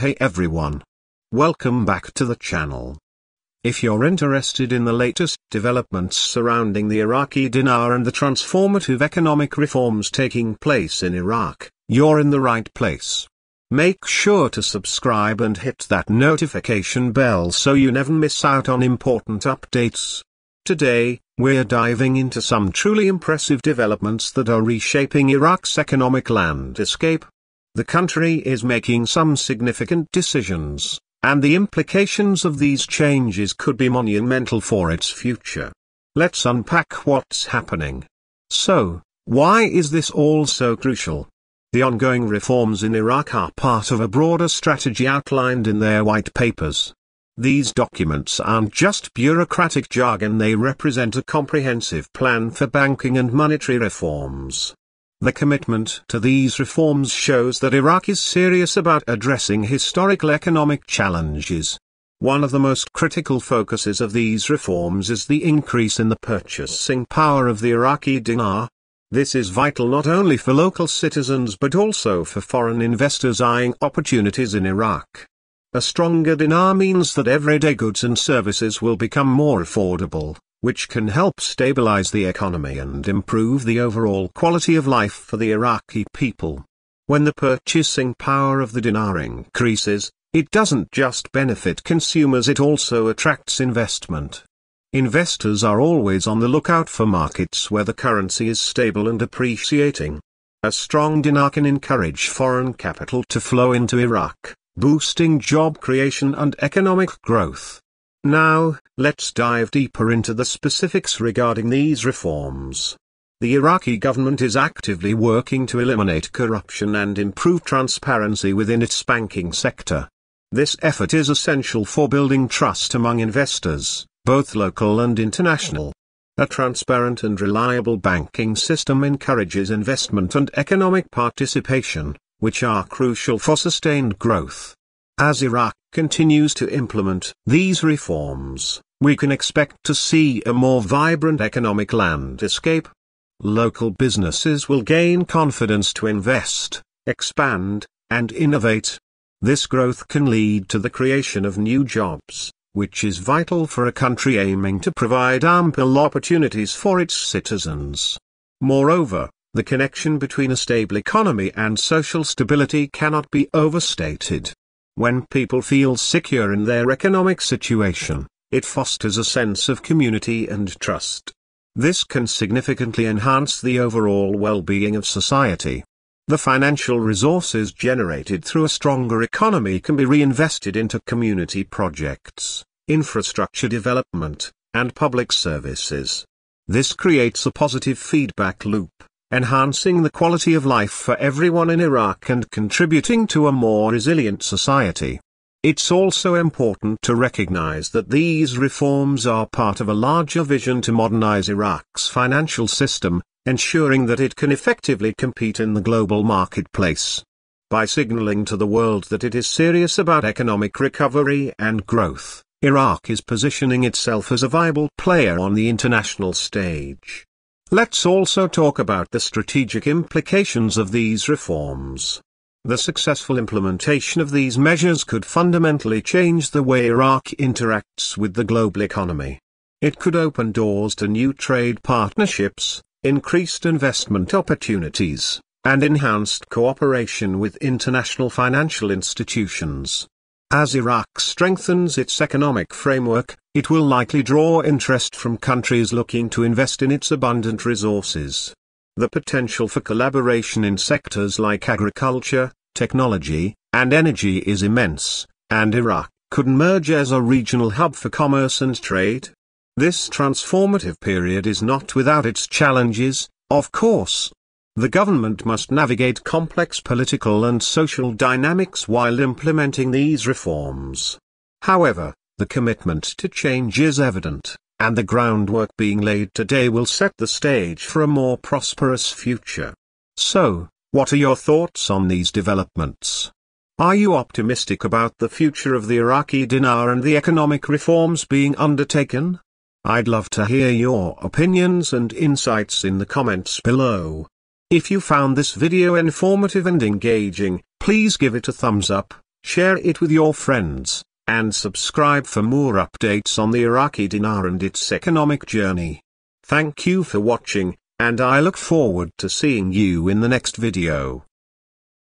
Hey everyone! Welcome back to the channel. If you're interested in the latest developments surrounding the Iraqi dinar and the transformative economic reforms taking place in Iraq, you're in the right place. Make sure to subscribe and hit that notification bell so you never miss out on important updates. Today, we're diving into some truly impressive developments that are reshaping Iraq's economic landscape. The country is making some significant decisions, and the implications of these changes could be monumental for its future. Let's unpack what's happening. So, why is this all so crucial? The ongoing reforms in Iraq are part of a broader strategy outlined in their white papers. These documents aren't just bureaucratic jargon, they represent a comprehensive plan for banking and monetary reforms. The commitment to these reforms shows that Iraq is serious about addressing historical economic challenges. One of the most critical focuses of these reforms is the increase in the purchasing power of the Iraqi dinar. This is vital not only for local citizens but also for foreign investors eyeing opportunities in Iraq. A stronger dinar means that everyday goods and services will become more affordable, which can help stabilize the economy and improve the overall quality of life for the Iraqi people. When the purchasing power of the dinar increases, it doesn't just benefit consumers, it also attracts investment. Investors are always on the lookout for markets where the currency is stable and appreciating. A strong dinar can encourage foreign capital to flow into Iraq, boosting job creation and economic growth. Now, let's dive deeper into the specifics regarding these reforms. The Iraqi government is actively working to eliminate corruption and improve transparency within its banking sector. This effort is essential for building trust among investors, both local and international. A transparent and reliable banking system encourages investment and economic participation, which are crucial for sustained growth. As Iraq continues to implement these reforms, we can expect to see a more vibrant economic landscape. Local businesses will gain confidence to invest, expand, and innovate. This growth can lead to the creation of new jobs, which is vital for a country aiming to provide ample opportunities for its citizens. Moreover, the connection between a stable economy and social stability cannot be overstated. When people feel secure in their economic situation, it fosters a sense of community and trust. This can significantly enhance the overall well-being of society. The financial resources generated through a stronger economy can be reinvested into community projects, infrastructure development, and public services. This creates a positive feedback loop, enhancing the quality of life for everyone in Iraq and contributing to a more resilient society. It's also important to recognize that these reforms are part of a larger vision to modernize Iraq's financial system, ensuring that it can effectively compete in the global marketplace. By signaling to the world that it is serious about economic recovery and growth, Iraq is positioning itself as a viable player on the international stage. Let's also talk about the strategic implications of these reforms. The successful implementation of these measures could fundamentally change the way Iraq interacts with the global economy. It could open doors to new trade partnerships, increased investment opportunities, and enhanced cooperation with international financial institutions. As Iraq strengthens its economic framework, it will likely draw interest from countries looking to invest in its abundant resources. The potential for collaboration in sectors like agriculture, technology, and energy is immense, and Iraq could emerge as a regional hub for commerce and trade. This transformative period is not without its challenges, of course. The government must navigate complex political and social dynamics while implementing these reforms. However, the commitment to change is evident, and the groundwork being laid today will set the stage for a more prosperous future. So, what are your thoughts on these developments? Are you optimistic about the future of the Iraqi dinar and the economic reforms being undertaken? I'd love to hear your opinions and insights in the comments below. If you found this video informative and engaging, please give it a thumbs up, share it with your friends, and subscribe for more updates on the Iraqi dinar and its economic journey. Thank you for watching, and I look forward to seeing you in the next video.